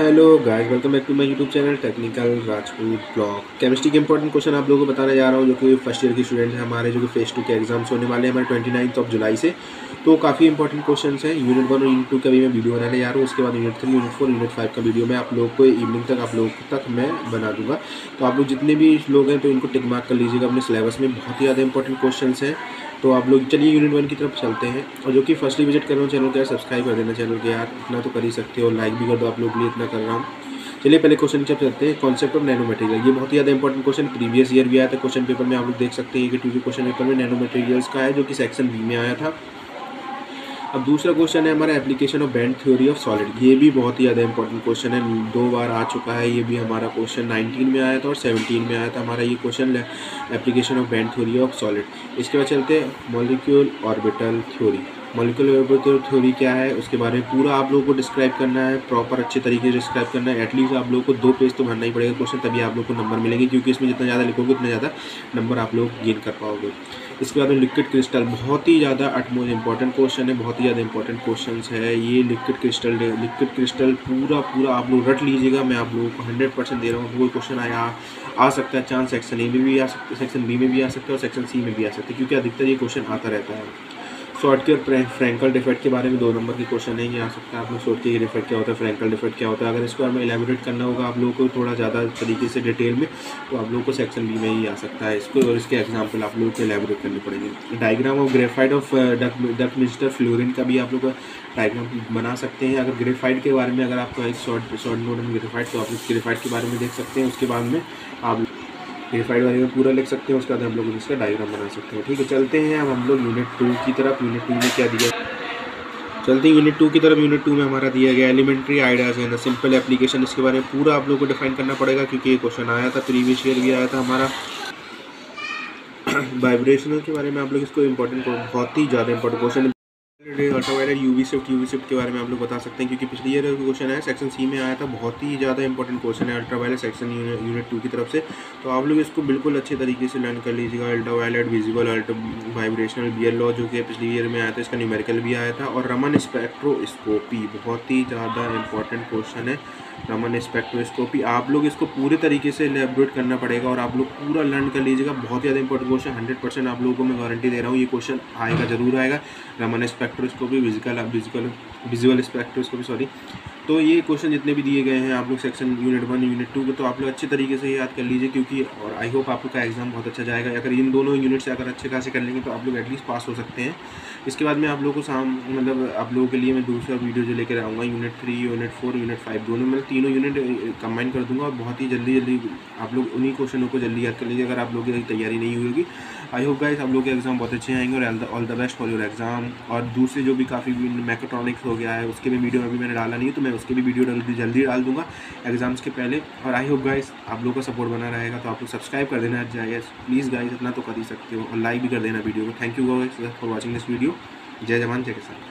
Hello guys, welcome back to my YouTube channel technical Rajput blog. Chemistry के important question आप लोगों को बताने जा रहा हूँ, जो कि फर्स्ट ईयर के स्टूडेंट हैं हमारे, जो कि फेज़ टू के एग्जाम्स होने वाले हैं हमारे 29 जुलाई से। तो काफ़ी इंपॉर्टेंट क्वेश्चन हैं। यूनिट 1 और यूनिट 2 का भी मैं वीडियो बनाने जा रहा हूँ। उसके बाद यूनिट 3, यूनिट 4, यूनिट 5 का वीडियो मैं आप लोग को इवनिंग तक मैं बना दूँगा। तो आप लोग जितने भी लोग हैं तो इनको टिक मार्क कर लीजिएगा अपने सिलेबस में, बहुत ही ज़्यादा इंपॉर्टेंट क्वेश्चन हैं। तो आप लोग चलिए यूनिट 1 की तरफ चलते हैं। और जो कि फर्स्टली विजिट कर रहे हो चैनल के यार, सब्सक्राइब कर देना चैनल के यार, इतना तो कर ही सकते हो, लाइक भी कर दो आप लोग के लिए, इतना कर रहा हूँ। चलिए पहले क्वेश्चन की तरफ चलते हैं। कॉन्सेप्ट ऑफ नैनो मटेरियल, ये बहुत ही ज़्यादा इंपॉर्टेंट क्वेश्चन प्रीवियस ईयर भी आया था क्वेश्चन पेपर में, आप लोग देख सकते हैं कि टू क्वेश्चन पेपर में नैनो मटेरियल्स का है, जो कि सेक्शन B में आया था। अब दूसरा क्वेश्चन है हमारा application of band theory of solid, ये भी बहुत ही ज़्यादा इंपॉर्टेंट क्वेश्चन है, 2 बार आ चुका है ये भी। हमारा क्वेश्चन 19 में आया था और 17 में आया था हमारा ये question, application of band theory of solid. इसके बाद चलते हैं molecule orbital theory. Molecular orbital theory क्या है उसके बारे में पूरा आप लोगों को डिस्क्राइब करना है, प्रॉपर अच्छे तरीके से डिस्क्राइब करना है। एटलीस्ट आप लोगों को 2 पेज तो भरना ही पड़ेगा क्वेश्चन, तभी आप लोग को नंबर मिलेंगे, क्योंकि इसमें जितना ज़्यादा लिखोगे उतना ज़्यादा नंबर आप लोग गेन कर पाओगे। इसके बाद में लिक्विड क्रिस्टल, बहुत ही ज़्यादा अटमोस्ट इंपॉर्टेंट क्वेश्चन है, बहुत ही ज़्यादा इंपॉर्टेंट क्वेश्चन है ये लिक्विड क्रिस्टल। लिक्विड क्रिस्टल पूरा आप लोग रट लीजिएगा, मैं आप लोगों को 100% दे रहा हूँ। वो क्वेश्चन आ सकता है, चांस सेक्शन A में भी आ सकता है, सेक्शन B में भी आ सकता है और सेक्शन C में भी आ सकता है, क्योंकि अधिकतर ये क्वेश्चन आता रहता है। शॉर्टकट फ्रैंकल डिफेक्ट के बारे में 2 नंबर के क्वेश्चन है, ये आ सकता है। आप लोग शॉर्टकट डिफेक्ट क्या होता है, फ्रैंकल डिफेक्ट क्या होता है, अगर इसको हमें एलैबोरेट करना होगा आप लोगों को थोड़ा ज़्यादा तरीके से डिटेल में, तो आप लोगों को सेक्शन B में ही आ सकता है इसको, और इसके एग्जाम्पल आप लोगों को एलैबोरेट करनी पड़ेगी। डायग्राम ऑफ ग्रेफाइट ऑफ डकमिस्टर फ्लोरिन का भी आप लोग डायग्राम बना सकते हैं। अगर ग्रेफाइट के बारे में अगर आपको एक शॉर्ट नोट में ग्रेफाइट, तो आप ग्रेफाइट के बारे में देख सकते हैं, उसके बाद में आप ग्रेफाइट वाले में पूरा लिख सकते हैं, उसके बाद हम लोग इसका डायग्राम बना सकते हैं। ठीक है, चलते हैं अब हम लोग यूनिट 2 की तरफ। यूनिट 2 में क्या दिया, चलते हैं यूनिट 2 की तरफ। यूनिट 2 में हमारा दिया गया elementary ideas and simple application, इसके बारे में पूरा आप लोग को डिफाइन करना पड़ेगा, क्योंकि ये क्वेश्चन आया था प्रीवियस ईयर भी आया था हमारा। वाइब्रेशनल के बारे में आप लोग इसको इंपॉर्टेंट, बहुत ही ज़्यादा important question. Ultraviolet UV shift के बारे में आप लोग बता सकते हैं, क्योंकि पिछले ईयर क्वेश्चन है सेक्शन C में आया था, बहुत ही ज़्यादा इंपॉर्टेंट क्वेश्चन है अल्ट्रावायलेट सेक्शन यूनिट 2 की तरफ से। तो आप लोग इसको बिल्कुल अच्छे तरीके से लर्न कर लीजिएगा। Ultraviolet, visible, vibrational, beer law जो कि पिछले ईयर में आया था, इसका न्यूमेरिकल भी आया था। और रमन स्पेक्ट्रोस्कोपी बहुत ही ज़्यादा इंपॉर्टेंट क्वेश्चन है, रमन स्पेक्ट्रोस्कोपी। आप लोग इसको पूरे तरीके से एलैबोरेट करना पड़ेगा और आप लोग पूरा लर्न कर लीजिएगा, बहुत ज़्यादा इंपॉर्टेंट क्वेश्चन, 100% आप लोगों को मैं गारंटी दे रहा हूँ ये क्वेश्चन आएगा, ज़रूर आएगा। Raman spectroscopy, visual spectroscopy sorry. तो ये क्वेश्चन जितने भी दिए गए हैं आप लोग सेक्शन यूनिट 1 यूनिट 2 को, तो आप लोग अच्छे तरीके से याद कर लीजिए, क्योंकि और आई होप आप लोग का एग्जाम बहुत अच्छा जाएगा। अगर इन दोनों यूनिट से अगर अच्छे खासे कर लेंगे तो आप लोग एटलीस्ट पास हो सकते हैं। इसके बाद में आप लोगों को आप लोगों के लिए मैं दूसरा वीडियो जो लेकर आऊँगा यूनिट 3, यूनिट 4, यूनिट 5, दोनों में तीनों यूनिट कंबाइन कर दूँगा और बहुत ही जल्दी आप लोग उन्हीं क्वेश्चनों को जल्दी याद कर लीजिए अगर आप लोगों की तैयारी नहीं हुई होगी। आई होप गाइस आप लोगों के एग्जाम बहुत अच्छे आएंगे और all the best for your exam. और दूसरे जो भी काफ़ी मैकेट्रॉनिक्स हो गया है उसके भी वीडियो अभी मैंने डाला नहीं है, तो मैं उसके भी वीडियो जल्दी डाल दूंगा एग्जाम्स के पहले। और आई होप गाइस आप लोगों का सपोर्ट बना रहेगा, तो आप लोग सब्सक्राइब कर देना चाहिए प्लीज़ गाइस, इतना तो कर ही सकते हो, और लाइक भी कर देना वीडियो को। Thank you guys for watching this video. जय जवान जय किसान।